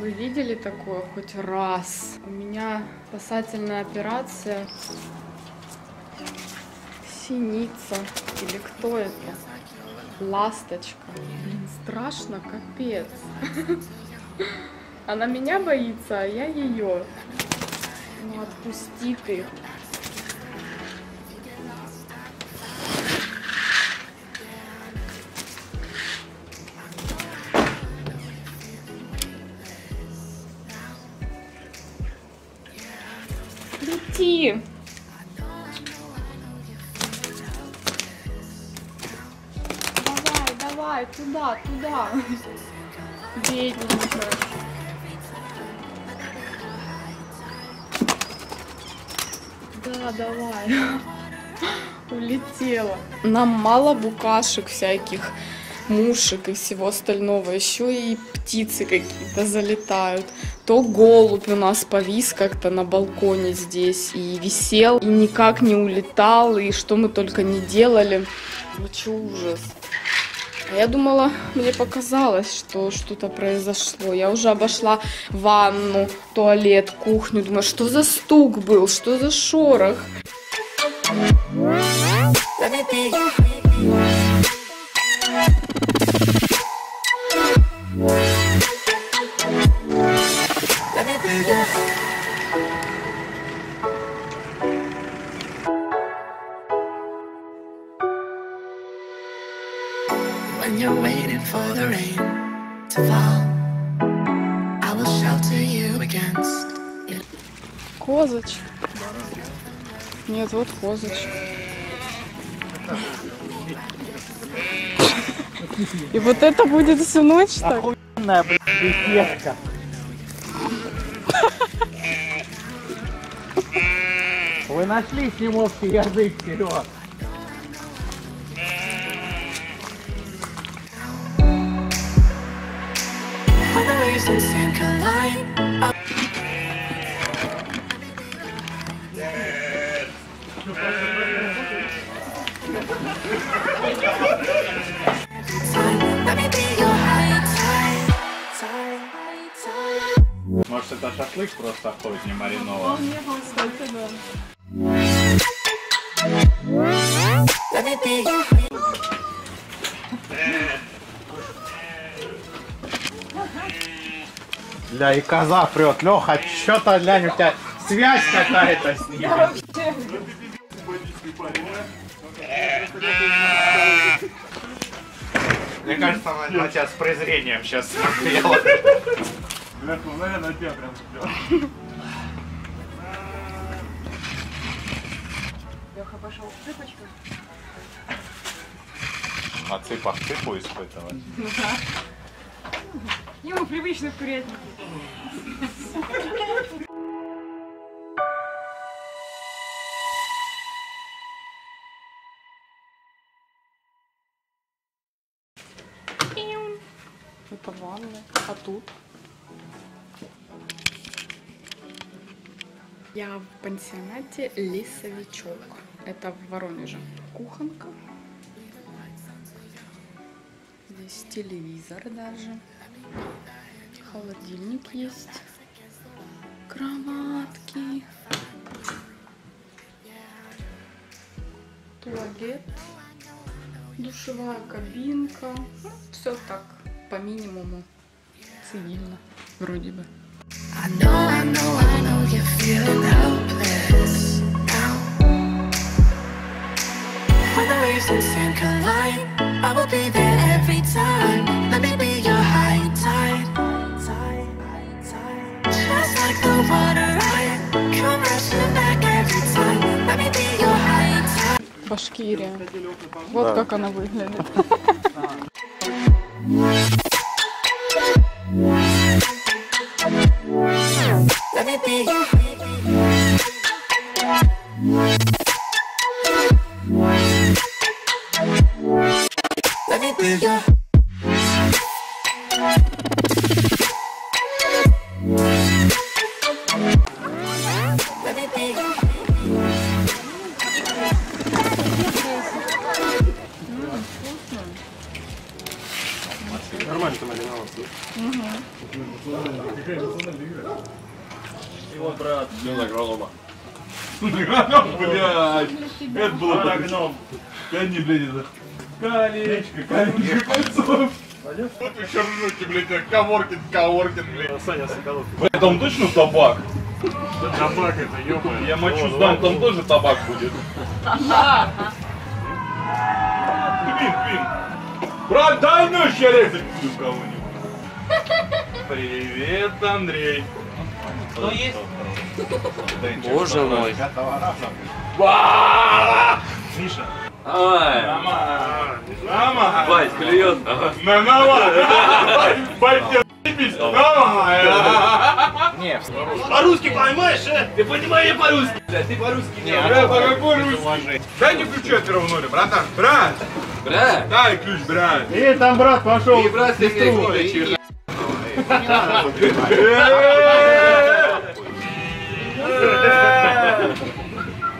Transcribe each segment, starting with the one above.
Вы видели такое хоть раз? У меня спасательная операция. Синица. Или кто это? Ласточка. Блин, страшно, капец. Она меня боится, а я ее. Ну отпусти ты. Лети. Давай, давай, туда, туда. Бедненько. Да, давай. Улетела. Нам мало букашек всяких, мушек и всего остального. Еще и птицы какие-то залетают. То голубь у нас повис как-то на балконе здесь и висел, и никак не улетал, и что мы только не делали. Вообще ужас. Я думала, мне показалось, что что-то произошло. Я уже обошла ванну, туалет, кухню. Думаю, что за стук был, что за шорох. When you're waiting for the rain to fall, I will shelter you against it. Козочка. Нет, вот козочка. И вот это будет всю ночь так? Охуенная, блядь, беседка. Вы нашли симовский язык, вперед. Может, это шашлык просто охотник, не маринованный? Он не был столько, да. Ля, и коза прет. Леха, что-то, лянь, у тебя связь какая-то с ним. Мне кажется, она на тебя с презрением сейчас смотрела. Бля, ну, наверное, тебя прям ждет. Леха пошел в цыпочку. На цыпах цыпу испытывать. Ну да. Ему привычно в курятнике. Это ванная. А тут? Я в пансионате Лесовичок. Это в Воронеже. Кухонка. Здесь телевизор даже. Холодильник есть. Кроватки. Туалет. Душевая кабинка. Ну, все так, по минимуму. Цивильно, вроде бы. Башкирия. Вот да. Как она выглядит. Нормально. И вот, брат. Сын агронома. Блядь, это было агроном. Они, блядь, это. Колечко, пальцов. Вот еще ржете, блядь, Каворкин, блядь. Саня Соколов. Блядь, там точно табак? Да табак это, ё-моё. Я мочу сдам, там тоже табак будет. Блин. Брат, дай нож, я резать кого-нибудь. Привет, Андрей. Кто есть? Боже мой. Миша. Намага. Вась, клюет. Намага. Вась, ебись. Намага. Не. По-русски поймаешь, а? Ты понимаешь по-русски? Ты по-русски не. Бля, по-русски. Дай мне ключи от первого номера, братан. Брат. Дай ключ, брат. И там брат пошел. И брат, ты не.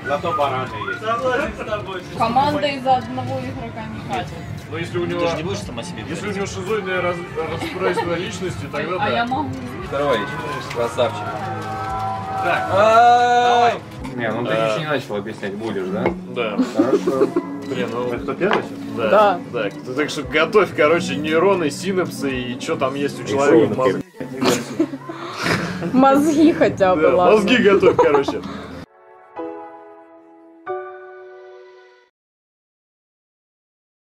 Зато бараны есть. Согласен с тобой. Команда из-за одного игрока не катит. Но если у него... Ты же не будешь сама себе играть. Если у него шизоидное расстройство личности, тогда да. А я могу. Второй, красавчик. Так. Давай. Не, ну ты еще не начал объяснять, будешь, да? Да. Хорошо. Блин, ну... Это кто первый сейчас? Да. Так что готовь, короче, нейроны, синапсы и что там есть у человека. Мозги хотя бы, ладно. Мозги готовь, короче.